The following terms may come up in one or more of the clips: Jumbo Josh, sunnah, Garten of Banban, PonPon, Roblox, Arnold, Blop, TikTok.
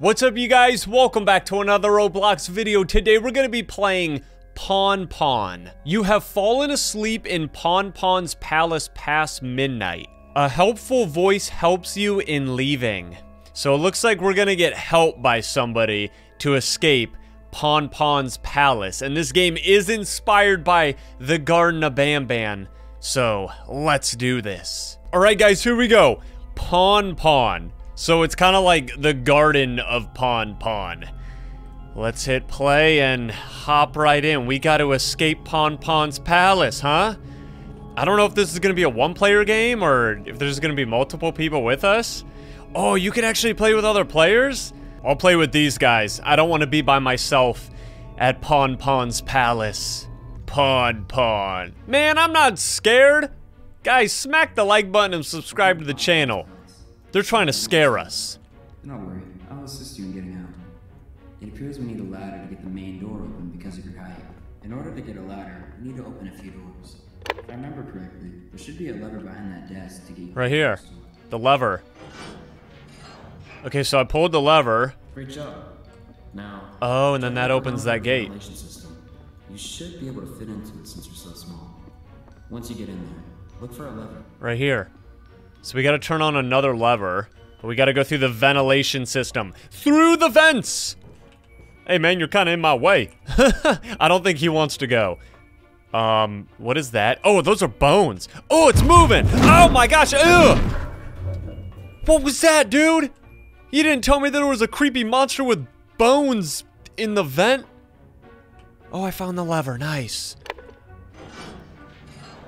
What's up, you guys? Welcome back to another Roblox video. Today we're going to be playing PonPon. You have fallen asleep in PonPon's palace past midnight. A helpful voice helps you in leaving. So it looks like we're going to get help by somebody to escape PonPon's palace. And this game is inspired by the Garten of Banban. So let's do this. All right, guys, here we go. PonPon. So it's kind of like the Garden of PonPon. Let's hit play and hop right in. We got to escape PonPon's palace, huh? I don't know if this is going to be a one-player game or if there's going to be multiple people with us. Oh, you can actually play with other players? I'll play with these guys. I don't want to be by myself at PonPon's palace. PonPon. Man, I'm not scared. Guys, smack the like button and subscribe to the channel. They're trying to scare us. Don't worry, I'll assist you in getting out. It appears we need a ladder to get the main door open because of your height. In order to get a ladder, we need to open a few doors. If I remember correctly, there should be a lever behind that desk to get you. Right here, the lever. Okay, so I pulled the lever. Reach up. Now. Oh, and then that opens that gate. You should be able to fit into it since you're so small. Once you get in there, look for a lever. Right here. So we gotta turn on another lever, but we gotta go through the ventilation system. Through the vents! Hey man, you're kinda in my way. I don't think he wants to go. What is that? Oh, those are bones. Oh, it's moving! Oh my gosh, ugh! What was that, dude? You didn't tell me that there was a creepy monster with bones in the vent? Oh, I found the lever, nice.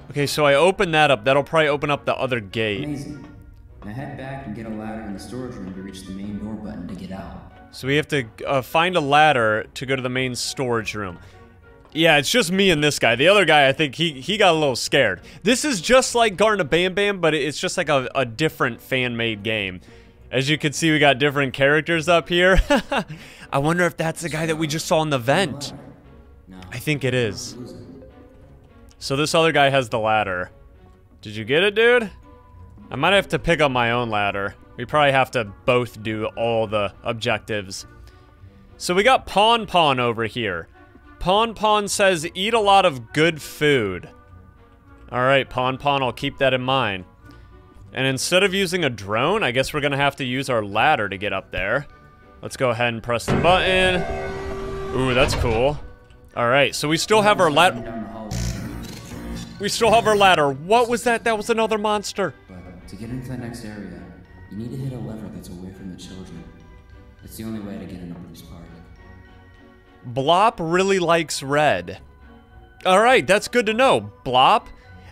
Okay, so I open that up. That'll probably open up the other gate. Amazing. Now head back and get a ladder in the storage room to reach the main door button to get out. So we have to find a ladder to go to the main storage room. Yeah, it's just me and this guy. The other guy, I think he got a little scared. This is just like Garten of Banban, but it's just like a different fan-made game. As you can see, we got different characters up here. I wonder if that's the guy that we just saw in the vent. No. I think it is. So this other guy has the ladder. Did you get it, dude? I might have to pick up my own ladder. We probably have to both do all the objectives. So we got PonPon over here. PonPon says eat a lot of good food. All right, PonPon, I'll keep that in mind. And instead of using a drone, I guess we're gonna have to use our ladder to get up there. Let's go ahead and press the button. Ooh, that's cool. All right, so we still have our ladder. We still have our ladder. What was that? That was another monster. But to get into the next area, you need to hit a lever that's away from the children. That's the only way to get into this party. Blop really likes red. All right, that's good to know, Blop.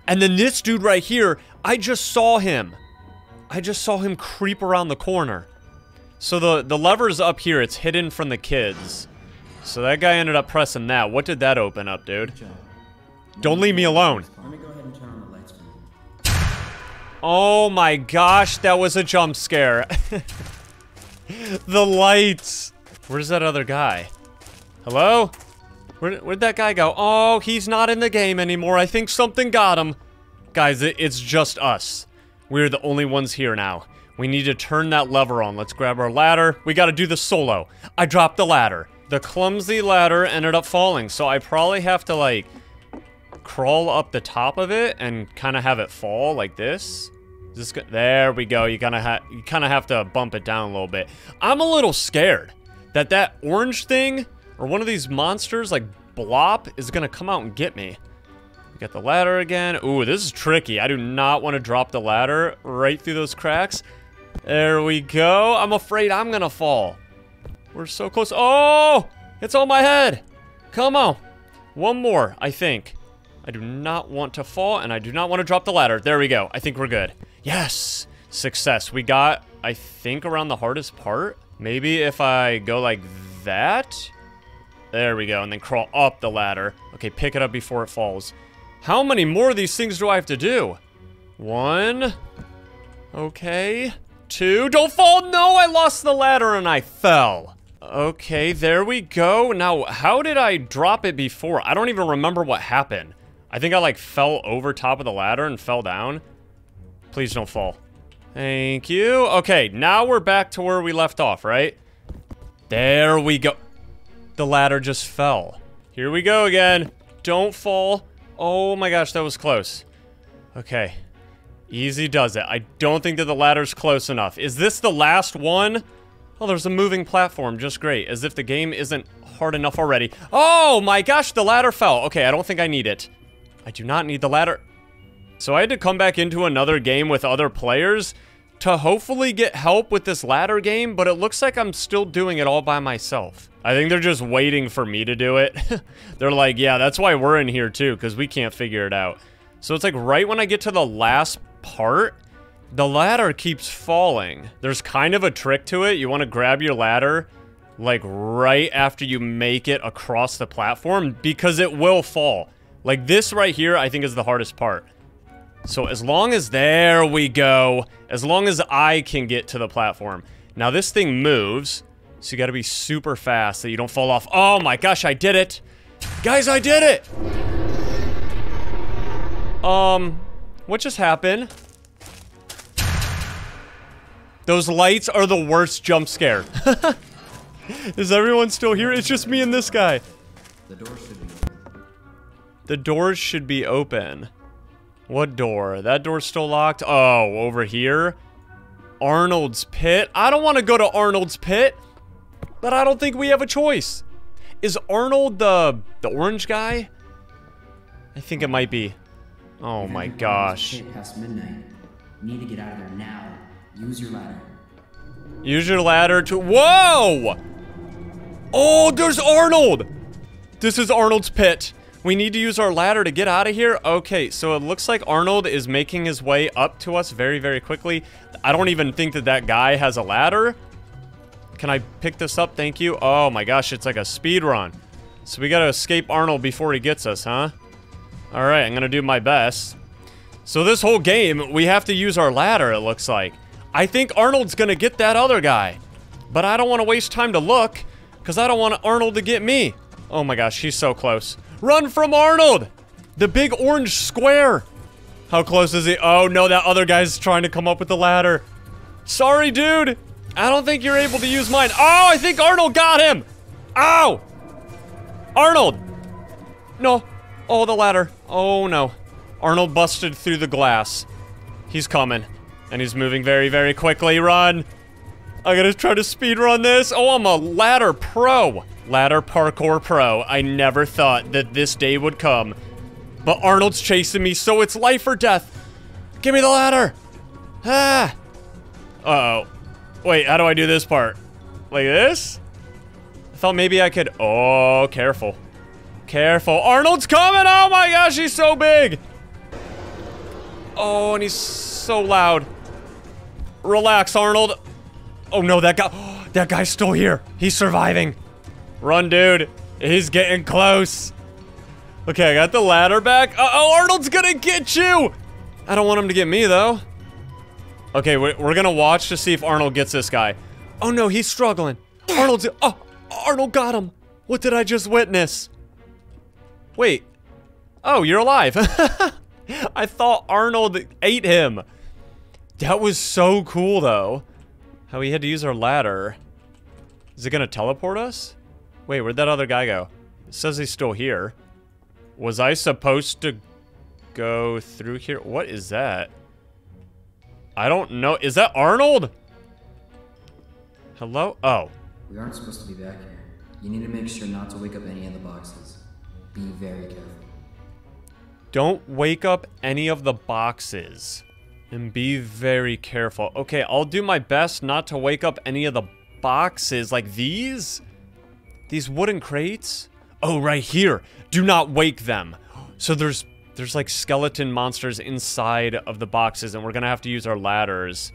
And then this dude right here, I just saw him. I just saw him creep around the corner. So the lever's up here. It's hidden from the kids. So that guy ended up pressing that. What did that open up, dude? Don't leave me alone. Let me go ahead and turn on the lights for you. Oh my gosh, that was a jump scare. The lights. Where's that other guy? Hello? Where'd that guy go? Oh, he's not in the game anymore. I think something got him. Guys, it's just us. We're the only ones here now. We need to turn that lever on. Let's grab our ladder. We gotta do the solo. I dropped the ladder. The clumsy ladder ended up falling, so I probably have to like crawl up the top of it and kind of have it fall like this. There we go. You kind of have to bump it down a little bit. I'm a little scared that that orange thing or one of these monsters like Blop is gonna come out and get me. We got the ladder again. Ooh, this is tricky. I do not want to drop the ladder right through those cracks. There we go. I'm afraid I'm gonna fall. We're so close. Oh, it's on my head. Come on. One more, I think. I do not want to fall, and I do not want to drop the ladder. There we go. I think we're good. Yes! Success. We got, I think, around the hardest part. Maybe if I go like that. There we go, and then crawl up the ladder. Okay, pick it up before it falls. How many more of these things do I have to do? One. Okay. Two. Don't fall! No, I lost the ladder, and I fell. Okay, there we go. Now, how did I drop it before? I don't even remember what happened. I think I like fell over top of the ladder and fell down. Please don't fall. Thank you. Okay, now we're back to where we left off, right? There we go. The ladder just fell. Here we go again. Don't fall. Oh my gosh, that was close. Okay. Easy does it. I don't think that the ladder's close enough. Is this the last one? Oh, there's a moving platform. Just great. As if the game isn't hard enough already. Oh my gosh, the ladder fell. Okay, I don't think I need it. I do not need the ladder. So I had to come back into another game with other players to hopefully get help with this ladder game, but it looks like I'm still doing it all by myself. I think they're just waiting for me to do it. They're like, yeah, that's why we're in here too, because we can't figure it out. So it's like right when I get to the last part, the ladder keeps falling. There's kind of a trick to it. You want to grab your ladder like right after you make it across the platform because it will fall. Like this right here, I think is the hardest part. So as long as, there we go, as long as I can get to the platform. Now this thing moves, so you gotta be super fast so you don't fall off. Oh my gosh, I did it. Guys, I did it! What just happened? Those lights are the worst jump scare. Is everyone still here? It's just me and this guy. The door should be open. The doors should be open. What door? That door's still locked. Oh, over here. Arnold's pit. I don't want to go to Arnold's pit, but I don't think we have a choice. Is Arnold the orange guy? I think it might be. Oh my gosh. Past midnight. Need to get out of there now. Use your ladder. Use your ladder to... Whoa! Oh, there's Arnold! This is Arnold's pit. We need to use our ladder to get out of here. Okay, so it looks like Arnold is making his way up to us very, very quickly. I don't even think that that guy has a ladder. Can I pick this up? Thank you. Oh my gosh, it's like a speed run. So we gotta escape Arnold before he gets us, huh? All right, I'm gonna do my best. So this whole game, we have to use our ladder, it looks like. I think Arnold's gonna get that other guy, but I don't wanna waste time to look because I don't want Arnold to get me. Oh my gosh, he's so close. Run from Arnold! The big orange square! How close is he? Oh no, that other guy's trying to come up with the ladder. Sorry, dude! I don't think you're able to use mine. Oh, I think Arnold got him! Ow! Arnold! No. Oh, the ladder. Oh no. Arnold busted through the glass. He's coming. And he's moving very, very quickly. Run! I gotta try to speed run this. Oh, I'm a ladder pro. Ladder parkour pro. I never thought that this day would come. But Arnold's chasing me, so it's life or death. Give me the ladder. Ah. Uh-oh. Wait, how do I do this part? Like this? I thought maybe I could... Oh, careful. Careful. Arnold's coming! Oh my gosh, he's so big! Oh, and he's so loud. Relax, Arnold. Oh no, that guy... Oh, that guy's still here. He's surviving. Run, dude. He's getting close. Okay, I got the ladder back. Uh-oh, Arnold's gonna get you! I don't want him to get me, though. Okay, we're gonna watch to see if Arnold gets this guy. Oh, no, he's struggling. Arnold's... Oh, Arnold got him. What did I just witness? Wait. Oh, you're alive. I thought Arnold ate him. That was so cool, though. How we had to use our ladder. Is it gonna teleport us? Wait, where'd that other guy go? It says he's still here. Was I supposed to go through here? What is that? I don't know. Is that Arnold? Hello? Oh. We aren't supposed to be back here. You need to make sure not to wake up any of the boxes. Be very careful. Don't wake up any of the boxes. And be very careful. Okay, I'll do my best not to wake up any of the boxes. Like these? These wooden crates? Oh, right here. Do not wake them. So there's like skeleton monsters inside of the boxes, and we're gonna have to use our ladders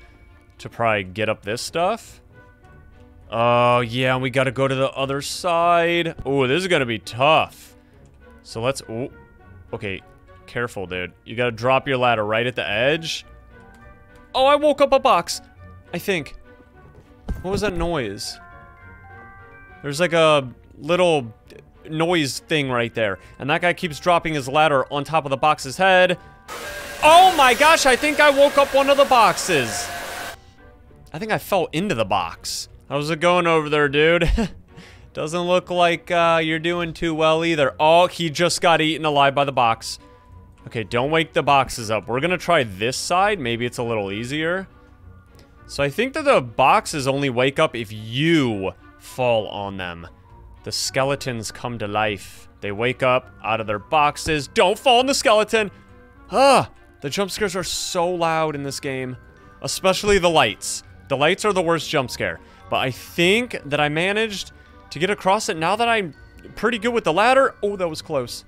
to probably get up this stuff. Oh, yeah, and we gotta go to the other side. Oh, this is gonna be tough. So let's... Oh, okay, careful, dude. You gotta drop your ladder right at the edge. Oh, I woke up a box, I think. What was that noise? There's like a little noise thing right there. And that guy keeps dropping his ladder on top of the box's head. Oh my gosh, I think I woke up one of the boxes. I think I fell into the box. How's it going over there, dude? Doesn't look like you're doing too well either. Oh, he just got eaten alive by the box. Okay, don't wake the boxes up. We're gonna try this side. Maybe it's a little easier. So I think that the boxes only wake up if you fall on them. The skeletons come to life. They wake up out of their boxes. Don't fall on the skeleton. Ah, the jump scares are so loud in this game. Especially the lights. The lights are the worst jump scare. But I think that I managed to get across it now that I'm pretty good with the ladder. Oh, that was close.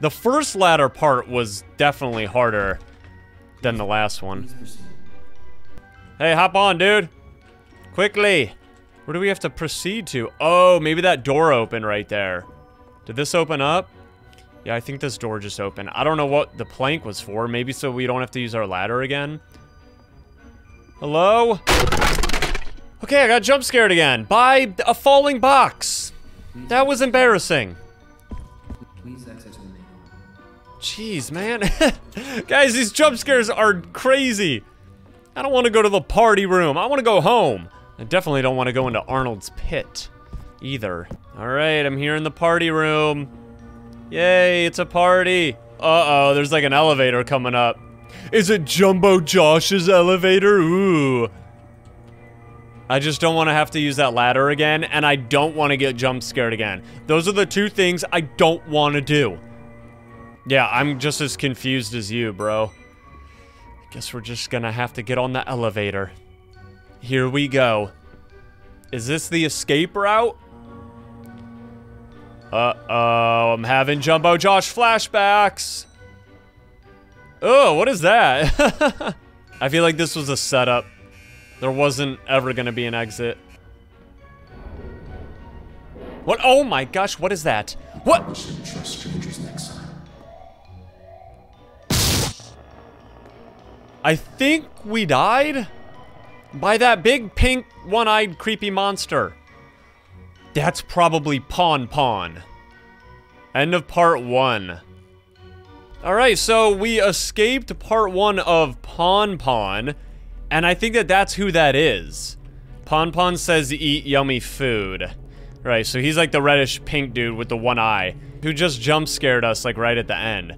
The first ladder part was definitely harder than the last one. Hey, hop on, dude. Quickly. Where do we have to proceed to? Oh, maybe that door opened right there. Did this open up? Yeah, I think this door just opened. I don't know what the plank was for. Maybe so we don't have to use our ladder again. Hello? Okay, I got jump scared again by a falling box. That was embarrassing. Please exit to the main hall. Jeez, man. Guys, these jump scares are crazy. I don't want to go to the party room. I want to go home. I definitely don't want to go into Arnold's pit either. All right, I'm here in the party room. Yay, it's a party. Uh-oh, there's like an elevator coming up. Is it Jumbo Josh's elevator? Ooh. I just don't want to have to use that ladder again, and I don't want to get jump scared again. Those are the two things I don't want to do. Yeah, I'm just as confused as you, bro. I guess we're just gonna have to get on the elevator. Here we go. Is this the escape route? Uh-oh, I'm having Jumbo Josh flashbacks. Oh, what is that? I feel like this was a setup. There wasn't ever gonna be an exit. What? Oh my gosh, what is that? What? I should trust strangers next time. I think we died by that big pink one-eyed creepy monster. That's probably PonPon. End of part one. All right, so we escaped part one of PonPon. And I think that that's who that is. PonPon says eat yummy food. Right, so he's like the reddish pink dude with the one eye who just jump scared us like right at the end.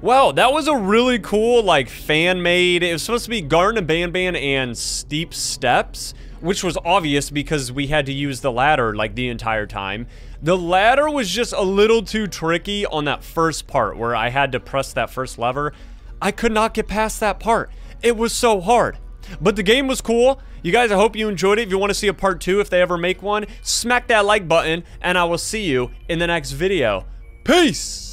Wow, that was a really cool like fan-made, it was supposed to be Garten of Banban and Steep Steps, which was obvious because we had to use the ladder like the entire time. The ladder was just a little too tricky on that first part where I had to press that first lever. I could not get past that part. It was so hard. But the game was cool. You guys, I hope you enjoyed it. If you want to see a part two, if they ever make one, smack that like button, and I will see you in the next video. Peace!